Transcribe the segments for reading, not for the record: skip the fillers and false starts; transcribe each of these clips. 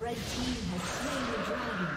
The team has slain the dragon.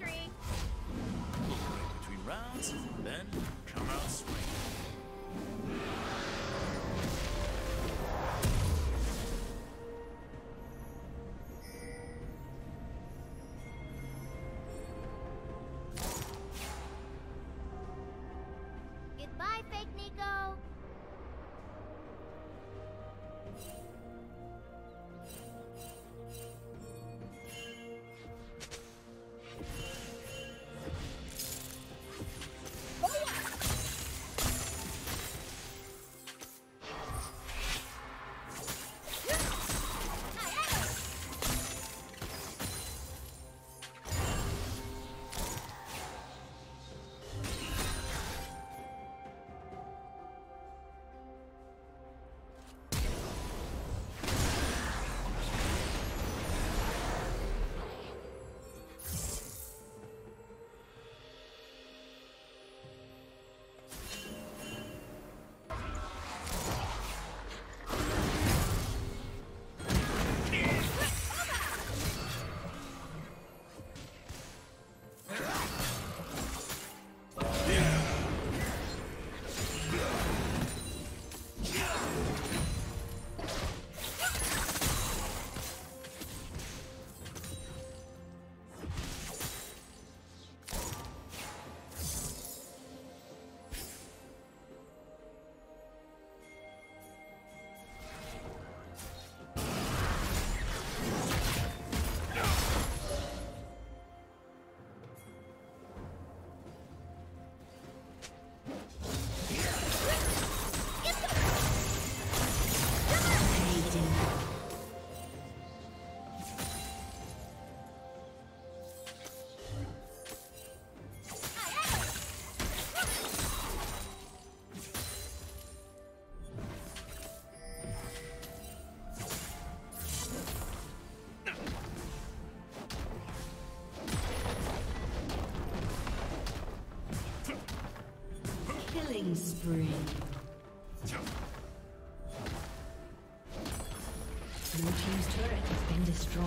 3. Look between rounds, then come out swinging. Goodbye, Fake Nico. Spree. Blue team's turret has been destroyed.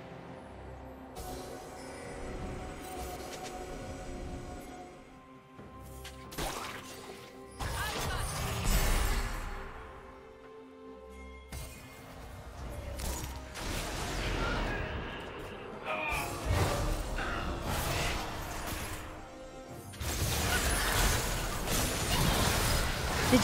Did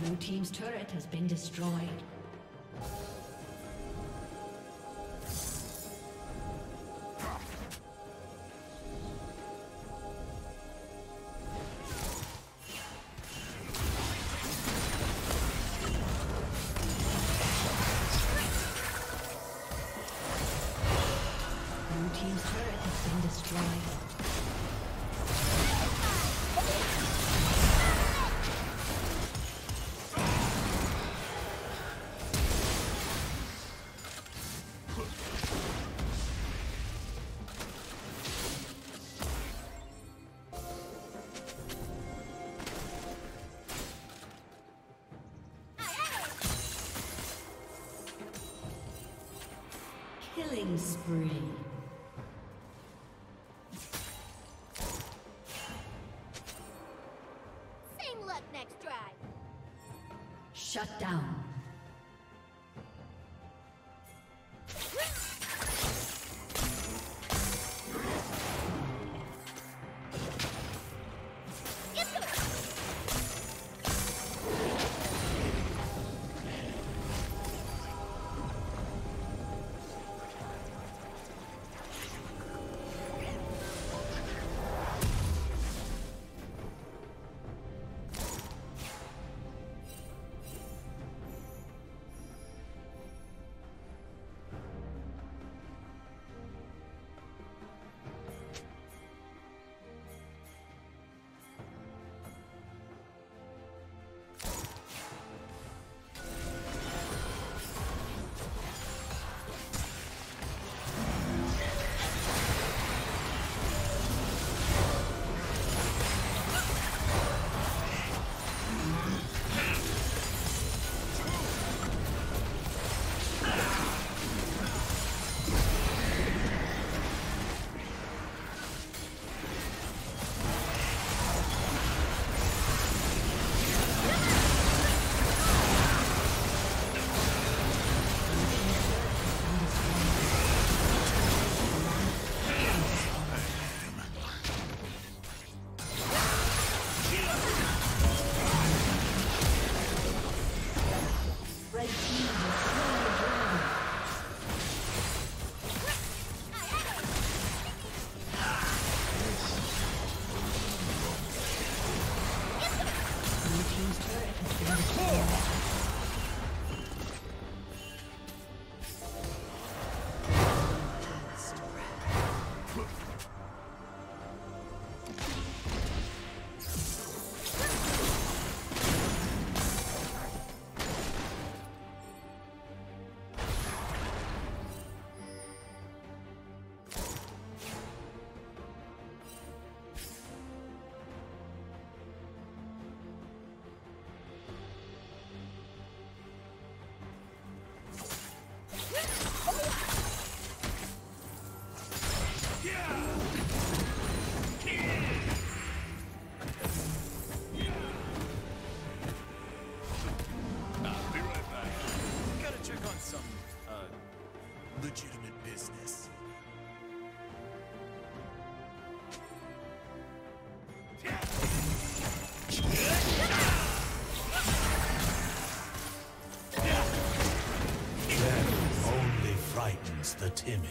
Blue team's turret has been destroyed. Killing spree. Same luck next drive. Shut down. legitimate business. Death only frightens the timid.